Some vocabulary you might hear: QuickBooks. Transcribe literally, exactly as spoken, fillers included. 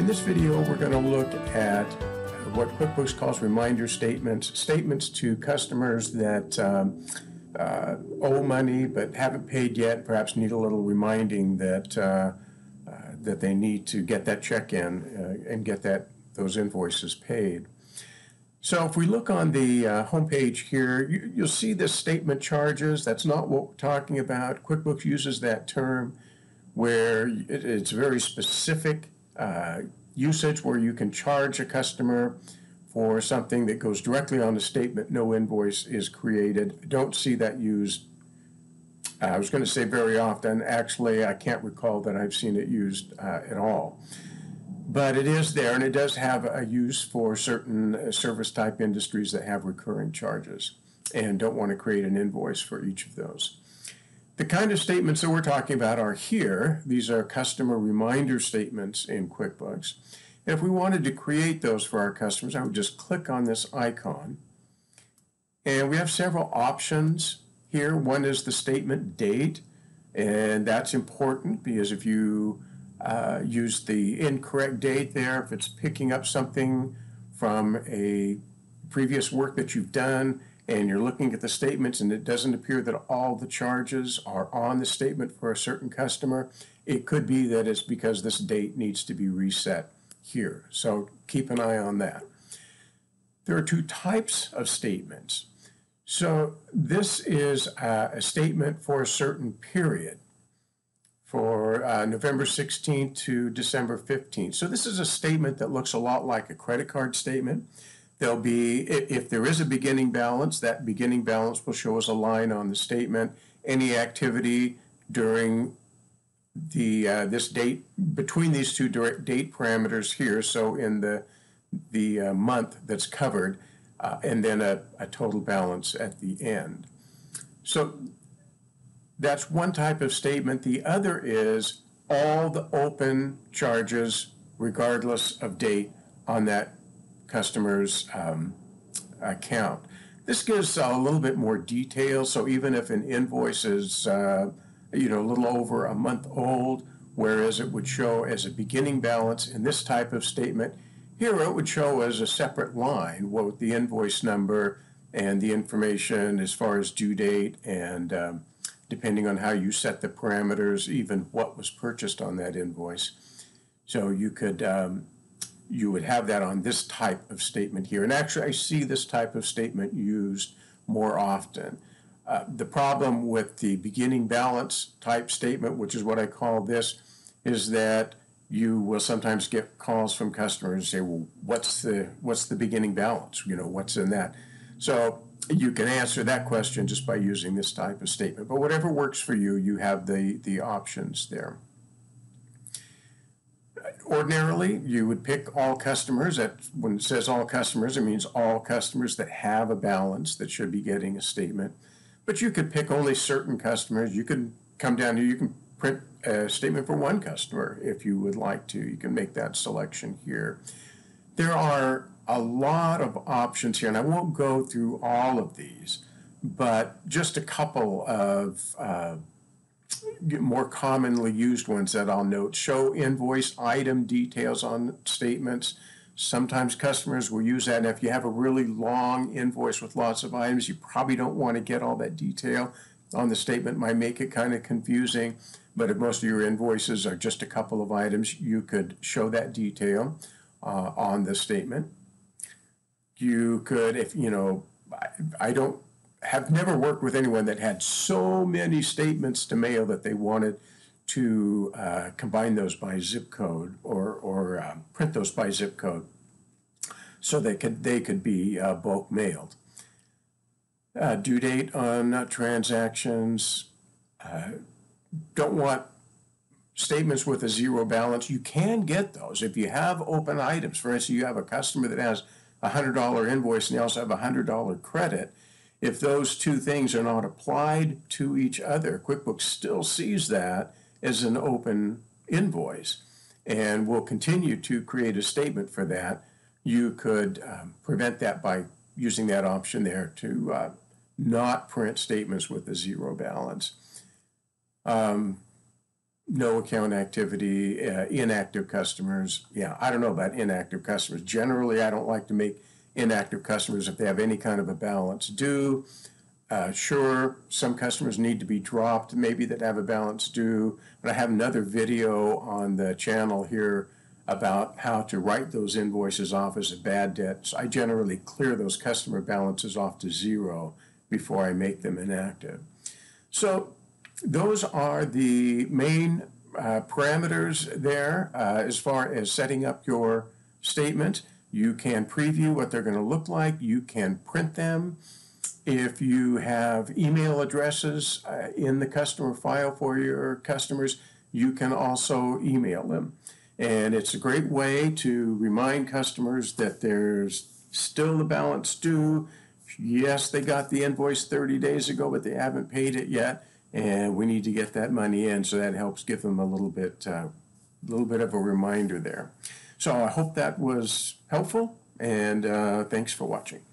In this video, we're going to look at what QuickBooks calls reminder statements, statements to customers that um, uh, owe money but haven't paid yet, perhaps need a little reminding that uh, uh, that they need to get that check in uh, and get that those invoices paid. So if we look on the uh, home page here, you, you'll see this statement charges. That's not what we're talking about. QuickBooks uses that term where it, it's very specific uh, usage where you can charge a customer for something that goes directly on the statement. No invoice is created. I don't see that used, uh, I was going to say very often. Actually, I can't recall that I've seen it used uh, at all. But it is there, and it does have a use for certain service-type industries that have recurring charges and don't want to create an invoice for each of those. The kind of statements that we're talking about are here. These are customer reminder statements in QuickBooks. And if we wanted to create those for our customers, I would just click on this icon. And we have several options here. One is the statement date, and that's important because if you Uh, use the incorrect date there, if it's picking up something from a previous work that you've done and you're looking at the statements and it doesn't appear that all the charges are on the statement for a certain customer, it could be that it's because this date needs to be reset here. So keep an eye on that. There are two types of statements. So this is a, a statement for a certain period, for uh, November sixteenth to December fifteenth. So this is a statement that looks a lot like a credit card statement. There'll be, if there is a beginning balance, that beginning balance will show us a line on the statement. Any activity during the uh, this date, between these two date parameters here, so in the, the uh, month that's covered, uh, and then a, a total balance at the end. So that's one type of statement. The other is all the open charges, regardless of date, on that customer's um, account. This gives a little bit more detail. So even if an invoice is, uh, you know, a little over a month old, whereas it would show as a beginning balance in this type of statement, here it would show as a separate line what the invoice number and the information as far as due date and um, depending on how you set the parameters, even what was purchased on that invoice. So you could, um, you would have that on this type of statement here. And actually, I see this type of statement used more often. Uh, the problem with the beginning balance type statement, which is what I call this, is that you will sometimes get calls from customers and say, well, what's the, what's the beginning balance? You know, what's in that? So you can answer that question just by using this type of statement. But whatever works for you, you have the, the options there. Ordinarily, you would pick all customers. That, when it says all customers, it means all customers that have a balance that should be getting a statement. But you could pick only certain customers. You could come down here. You can print a statement for one customer if you would like to. You can make that selection here. There are a lot of options here, and I won't go through all of these, but just a couple of uh, more commonly used ones that I'll note. Show invoice item details on statements. Sometimes customers will use that, and if you have a really long invoice with lots of items, you probably don't want to get all that detail on the statement. Might make it kind of confusing, but if most of your invoices are just a couple of items, you could show that detail uh, on the statement. You could, if you know, I don't have never worked with anyone that had so many statements to mail that they wanted to uh, combine those by zip code or or uh, print those by zip code, so they could they could be uh, bulk mailed. Uh, due date on uh, transactions. Uh, don't want statements with a zero balance. You can get those if you have open items. For instance, you have a customer that has a one hundred dollar invoice and they also have a one hundred dollar credit. If those two things are not applied to each other, QuickBooks still sees that as an open invoice and will continue to create a statement for that. You could um, prevent that by using that option there to uh, not print statements with a zero balance. Um, no account activity, uh, inactive customers. Yeah, I don't know about inactive customers. Generally, I don't like to make inactive customers if they have any kind of a balance due. Uh, sure, some customers need to be dropped, maybe that have a balance due, but I have another video on the channel here about how to write those invoices off as a bad debt. So I generally clear those customer balances off to zero before I make them inactive. So those are the main uh, parameters there uh, as far as setting up your statement. You can preview what they're going to look like. You can print them. If you have email addresses uh, in the customer file for your customers, you can also email them. And it's a great way to remind customers that there's still the balance due. Yes, they got the invoice thirty days ago, but they haven't paid it yet, and we need to get that money in. So that helps give them a little bit, uh, little bit of a reminder there. So I hope that was helpful, and uh, thanks for watching.